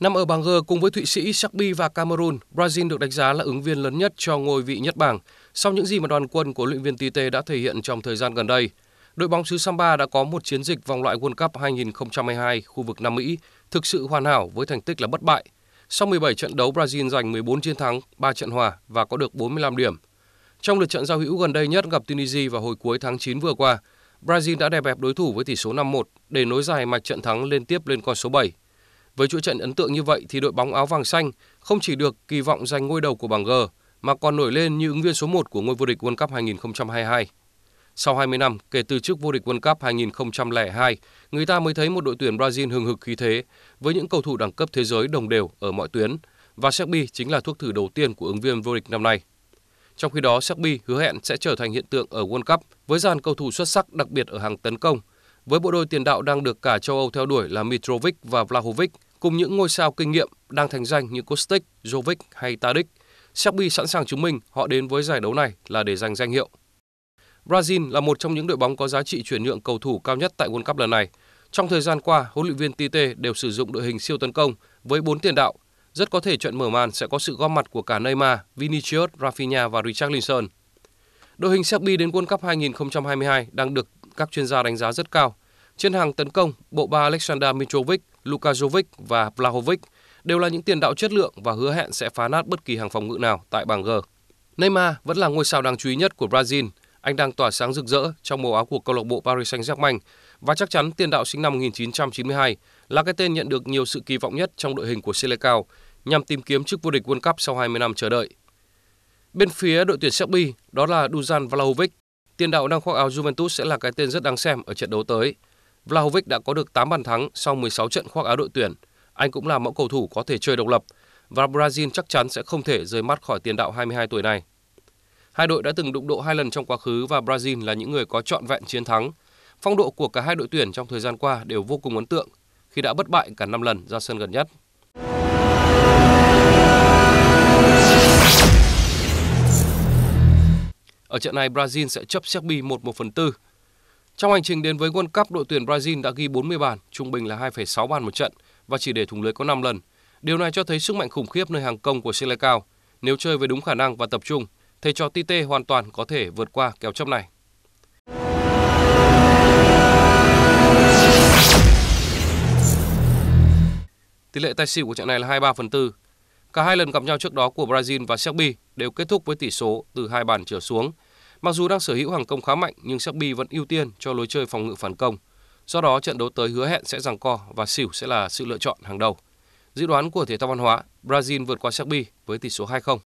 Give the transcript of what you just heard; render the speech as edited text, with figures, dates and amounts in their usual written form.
Nằm ở bảng G cùng với Thụy Sĩ, Serbia và Cameroon, Brazil được đánh giá là ứng viên lớn nhất cho ngôi vị nhất bảng sau những gì mà đoàn quân của huấn luyện viên Tite đã thể hiện trong thời gian gần đây. Đội bóng xứ Samba đã có một chiến dịch vòng loại World Cup 2022 khu vực Nam Mỹ thực sự hoàn hảo với thành tích là bất bại. Sau 17 trận đấu, Brazil giành 14 chiến thắng, 3 trận hòa và có được 45 điểm. Trong lượt trận giao hữu gần đây nhất gặp Tunisia vào hồi cuối tháng 9 vừa qua, Brazil đã đè bẹp đối thủ với tỷ số 5-1 để nối dài mạch trận thắng liên tiếp lên con số 7. Với chuỗi trận ấn tượng như vậy thì đội bóng áo vàng xanh không chỉ được kỳ vọng giành ngôi đầu của bảng G mà còn nổi lên như ứng viên số 1 của ngôi vô địch World Cup 2022. Sau 20 năm kể từ chức vô địch World Cup 2002, người ta mới thấy một đội tuyển Brazil hừng hực khí thế với những cầu thủ đẳng cấp thế giới đồng đều ở mọi tuyến, và Serbia chính là thuốc thử đầu tiên của ứng viên vô địch năm nay. Trong khi đó, Serbia hứa hẹn sẽ trở thành hiện tượng ở World Cup với dàn cầu thủ xuất sắc, đặc biệt ở hàng tấn công, với bộ đôi tiền đạo đang được cả châu Âu theo đuổi là Mitrovic và Vlahovic, cùng những ngôi sao kinh nghiệm đang thành danh như Kostic, Jovic hay Tadic. Serbia sẵn sàng chứng minh họ đến với giải đấu này là để giành danh hiệu. Brazil là một trong những đội bóng có giá trị chuyển nhượng cầu thủ cao nhất tại World Cup lần này. Trong thời gian qua, huấn luyện viên Tite đều sử dụng đội hình siêu tấn công với 4 tiền đạo. Rất có thể trận mở màn sẽ có sự góp mặt của cả Neymar, Vinicius, Rafinha và Richarlison. Đội hình Serbia đến World Cup 2022 đang được các chuyên gia đánh giá rất cao. Trên hàng tấn công, bộ ba Aleksandar Mitrovic, Luka Jovic và Vlahovic đều là những tiền đạo chất lượng và hứa hẹn sẽ phá nát bất kỳ hàng phòng ngự nào tại bảng G. Neymar vẫn là ngôi sao đáng chú ý nhất của Brazil. Anh đang tỏa sáng rực rỡ trong màu áo của câu lạc bộ Paris Saint-Germain và chắc chắn tiền đạo sinh năm 1992 là cái tên nhận được nhiều sự kỳ vọng nhất trong đội hình của Selecao nhằm tìm kiếm chức vô địch World Cup sau 20 năm chờ đợi. Bên phía đội tuyển Serbia, đó là Dusan Vlahovic, tiền đạo đang khoác áo Juventus sẽ là cái tên rất đáng xem ở trận đấu tới. Vlahovic đã có được 8 bàn thắng sau 16 trận khoác áo đội tuyển. Anh cũng là mẫu cầu thủ có thể chơi độc lập và Brazil chắc chắn sẽ không thể rời mắt khỏi tiền đạo 22 tuổi này. Hai đội đã từng đụng độ 2 lần trong quá khứ và Brazil là những người có trọn vẹn chiến thắng. Phong độ của cả hai đội tuyển trong thời gian qua đều vô cùng ấn tượng khi đã bất bại cả 5 lần ra sân gần nhất. Ở trận này, Brazil sẽ chấp Serbia 1/4. Trong hành trình đến với World Cup, đội tuyển Brazil đã ghi 40 bàn, trung bình là 2,6 bàn một trận và chỉ để thủng lưới có 5 lần. Điều này cho thấy sức mạnh khủng khiếp nơi hàng công của Selecao. Nếu chơi với đúng khả năng và tập trung, thầy trò Tite hoàn toàn có thể vượt qua kèo chấp này. Tỷ lệ tài xỉu của trận này là 23/4. Cả hai lần gặp nhau trước đó của Brazil và Serbia đều kết thúc với tỷ số từ 2 bàn trở xuống. Mặc dù đang sở hữu hàng công khá mạnh nhưng Serbia vẫn ưu tiên cho lối chơi phòng ngự phản công. Do đó trận đấu tới hứa hẹn sẽ giằng co và xỉu sẽ là sự lựa chọn hàng đầu. Dự đoán của Thể Thao Văn Hóa, Brazil vượt qua Serbia với tỷ số 2-0.